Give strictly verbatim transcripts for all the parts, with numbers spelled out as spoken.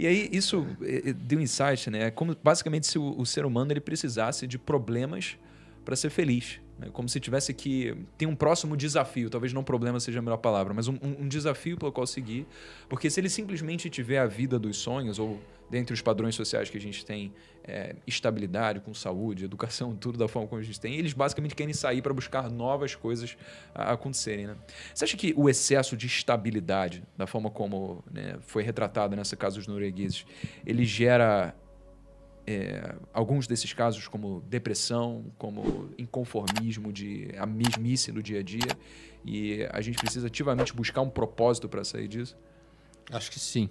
E aí isso deu um insight, né? Como basicamente se o, o ser humano ele precisasse de problemas para ser feliz, né? Como se tivesse que ter um próximo desafio, talvez não problema seja a melhor palavra, mas um, um desafio pelo qual seguir, porque se ele simplesmente tiver a vida dos sonhos ou dentre os padrões sociais que a gente tem, é, estabilidade, com saúde, educação, tudo da forma como a gente tem, eles basicamente querem sair para buscar novas coisas a acontecerem, né? Você acha que o excesso de estabilidade, da forma como, né, foi retratado nessa casa dos noruegueses, ele gera... É, alguns desses casos como depressão, como inconformismo, de a mesmice no dia a dia, e a gente precisa ativamente buscar um propósito para sair disso? Acho que sim.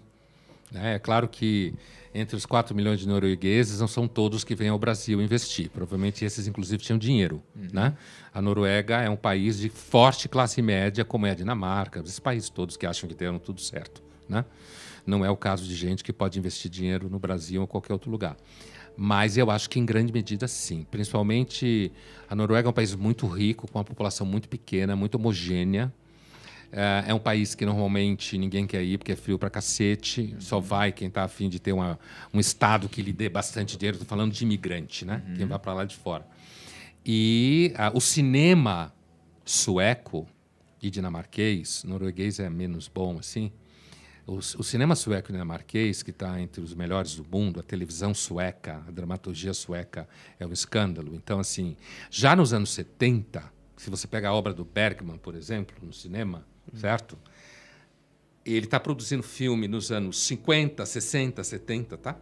É claro que entre os quatro milhões de noruegueses não são todos que vêm ao Brasil investir. Provavelmente esses, inclusive, tinham dinheiro. Uhum. Né? A Noruega é um país de forte classe média, como é a Dinamarca, esses países todos que acham que deram tudo certo, né? Não é o caso de gente que pode investir dinheiro no Brasil ou qualquer outro lugar. Mas eu acho que em grande medida sim. Principalmente a Noruega é um país muito rico, com uma população muito pequena, muito homogênea. É um país que normalmente ninguém quer ir porque é frio pra cacete. Uhum. Só vai quem está afim de ter uma, um estado que lhe dê bastante dinheiro. Estou falando de imigrante, né? Uhum. Quem vai para lá de fora. E uh, o cinema sueco e dinamarquês, norueguês é menos bom assim. O cinema sueco e dinamarquês, que está entre os melhores do mundo, a televisão sueca, a dramaturgia sueca é um escândalo. Então, assim, já nos anos setenta, se você pega a obra do Bergman, por exemplo, no cinema, hum. certo? Ele está produzindo filme nos anos cinquenta, sessenta, setenta, tá?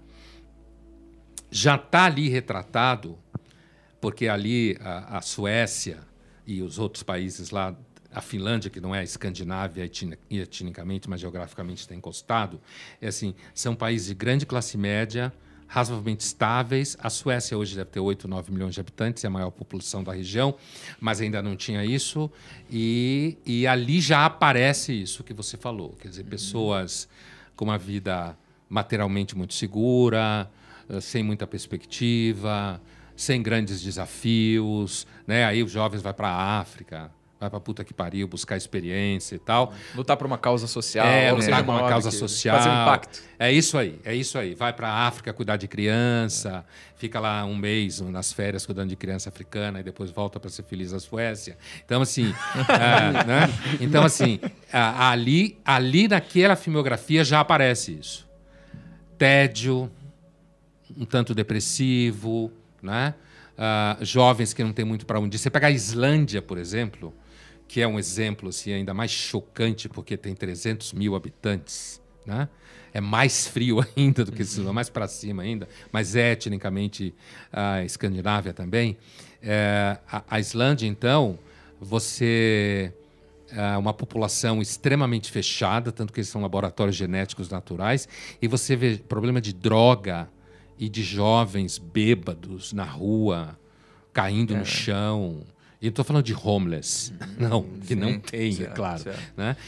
Já está ali retratado, porque ali a, a Suécia e os outros países lá, a Finlândia, que não é a Escandinávia etnicamente, mas geograficamente está encostado, é assim, são países de grande classe média, razoavelmente estáveis. A Suécia hoje deve ter oito, nove milhões de habitantes, é a maior população da região, mas ainda não tinha isso. E, e ali já aparece isso que você falou, quer dizer, pessoas com uma vida materialmente muito segura, sem muita perspectiva, sem grandes desafios, né? Aí os jovens vão para a África, vai pra puta que pariu, buscar experiência e tal. Lutar por uma causa social. É, lutar por uma causa social. Fazer um impacto. É isso aí, é isso aí. Vai pra África cuidar de criança, é. Fica lá um mês nas férias cuidando de criança africana e depois volta para ser feliz na Suécia. Então, assim, é, né? Então, assim, ali, ali naquela filmografia já aparece isso. Tédio, um tanto depressivo, né? Uh, jovens que não tem muito para onde ir. Você pega a Islândia, por exemplo, que é um exemplo assim, ainda mais chocante, porque tem trezentos mil habitantes, né? É mais frio ainda do que isso, mais para cima ainda, mas é etnicamente a uh, Escandinávia também. É, a, a Islândia, então, você é uma população extremamente fechada, tanto que eles são laboratórios genéticos naturais, e você vê problema de droga e de jovens bêbados na rua, caindo é. no chão. E não estou falando de homeless, não, que não tem, certo, é claro.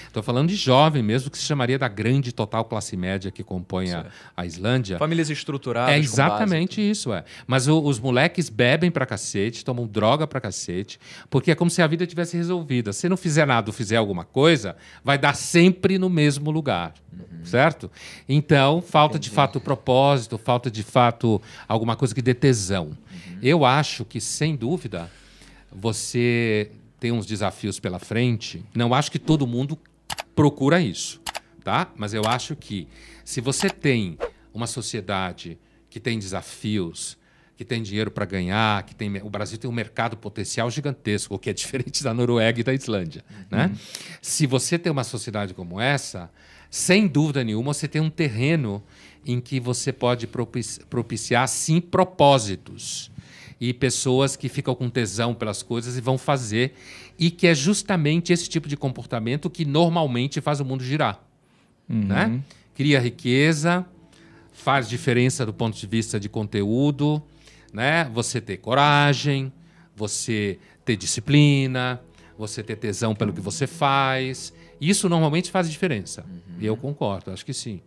Estou falando de jovem mesmo, que se chamaria da grande total classe média que compõe a, a Islândia. Famílias estruturadas. É exatamente com base, isso. É. Mas o, os moleques bebem pra cacete, tomam droga pra cacete, porque é como se a vida tivesse resolvida. Se não fizer nada ou fizer alguma coisa, vai dar sempre no mesmo lugar, uhum. certo? Então, falta Entendi. de fato propósito, falta de fato alguma coisa que dê tesão. Uhum. Eu acho que, sem dúvida, você tem uns desafios pela frente. Não acho que todo mundo procura isso, tá? Mas eu acho que se você tem uma sociedade que tem desafios, que tem dinheiro para ganhar, que tem... O Brasil tem um mercado potencial gigantesco, o que é diferente da Noruega e da Islândia, né? Uhum. Se você tem uma sociedade como essa, sem dúvida nenhuma, você tem um terreno em que você pode propiciar, sim, propósitos e pessoas que ficam com tesão pelas coisas e vão fazer, e que é justamente esse tipo de comportamento que normalmente faz o mundo girar. Uhum. Né? Cria riqueza, faz diferença do ponto de vista de conteúdo, né? Você ter coragem, você ter disciplina, você ter tesão pelo que você faz. Isso normalmente faz diferença. Uhum. Eu concordo, acho que sim.